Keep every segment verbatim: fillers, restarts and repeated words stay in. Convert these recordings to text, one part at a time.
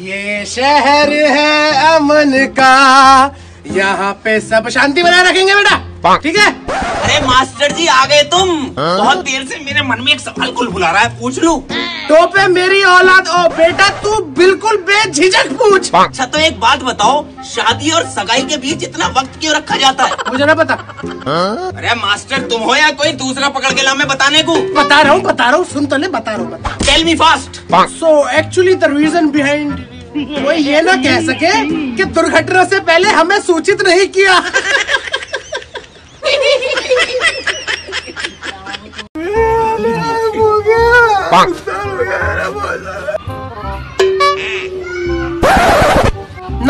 ये शहर है अमन का, यहाँ पे सब शांति बनाए रखेंगे बेटा, ठीक है। अरे मास्टर जी आ गए तुम, बहुत देर से मेरे मन में एक सवाल बुलबुला रहा है, पूछ लूं? तो पे मेरी औलाद, ओ बेटा तू बिल्कुल बेझिझक पूछ। अच्छा तो एक बात बताओ, शादी और सगाई के बीच इतना वक्त क्यों रखा जाता है? मुझे ना पता। अरे मास्टर तुम हो या कोई दूसरा पकड़ के ला मैं बताने को? बता रहा हूँ बता रहा हूँ, सुन तो ले, बता रहा हूँ। Tell me fast. So actually the reason behind, वो ये ना कह सके कि दुर्घटना से पहले हमें सूचित नहीं किया।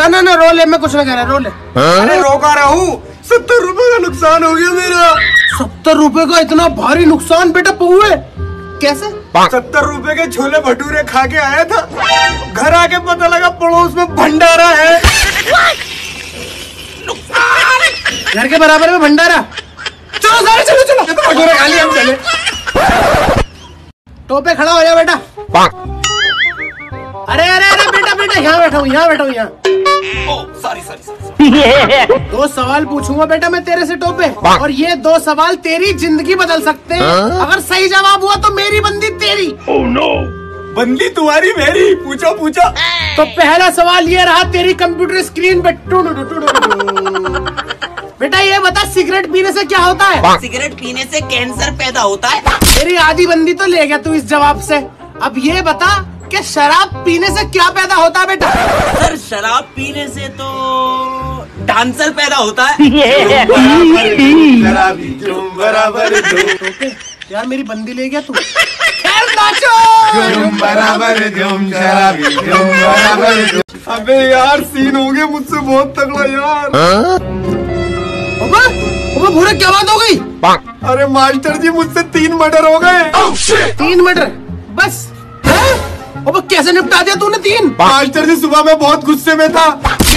ना ना ना रो ले, मैं कुछ ना कह रहा, रो ले। अरे रोका रहा हूँ, सत्तर रुपए का नुकसान हो गया मेरा। सत्तर रुपए का इतना भारी नुकसान बेटा हुए? कैसे? सत्तर रुपए के छोले भटूरे खा के आया था, घर आके पता लगा पड़ोस में भंडारा है। घर के बराबर में भंडारा। चलो सारे चलो चलो, भटूरे खा लिए हम, चले। टोपे खड़ा हो जा बेटा। अरे अरे अरे बेटा बेटा, यहाँ बैठा हूँ यहाँ बैठा हूँ यहाँ। Sorry sorry. दो सवाल पूछूंगा बेटा मैं तेरे से टोपे, और ये दो सवाल तेरी जिंदगी बदल सकते हैं। अगर सही जवाब हुआ तो मेरी बंदी तेरी। ओह नो, बंदी तुम्हारी मेरी। पूछो पूछो। तो पहला सवाल ये रहा तेरी कंप्यूटर स्क्रीन पे। बेटा ये बता, सिगरेट पीने से क्या होता है? सिगरेट पीने से कैंसर पैदा होता है। मेरी आधी बंदी तो ले गया तू इस जवाब से। अब ये बता कि शराब पीने से क्या पैदा होता है? बेटा सर शराब पीने से तो डांसर पैदा होता है। बराबर यार मेरी बंदी ले गया तू। खैर नाचो। अबे यार सीन हो गया मुझसे बहुत तगड़ा यार। अबे भूरे क्या बात हो गई? अरे मास्टर जी मुझसे तीन मर्डर हो गए। तीन मर्डर बस? अबे कैसे निपटा दिया तूने तीन? मास्टर जी सुबह मैं बहुत गुस्से में था,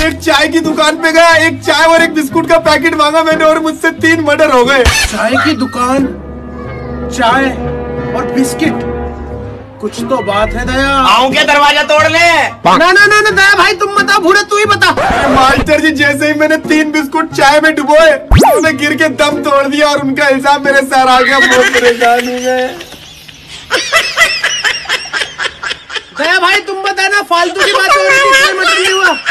एक चाय की दुकान पे गया, एक चाय और एक बिस्कुट का पैकेट मांगा मैंने और मुझसे तीन मर्डर हो गए। चाय की दुकान, चाय और बिस्किट, कुछ तो बात है दया। आऊं क्या दरवाजा तोड़ने? ना ना ना ना दया भाई तुम बता, भूरे तू ही बता। मास्टर जी जैसे ही मैंने तीन बिस्कुट चाय में डुबोए, उसने गिर के दम तोड़ दिया और उनका इल्जाम मेरे सर आ गया। बहुत परेशान हूं मैं। दया भाई तुम बताना, फालतू की बात हो रही है, मतलब नहीं हुआ।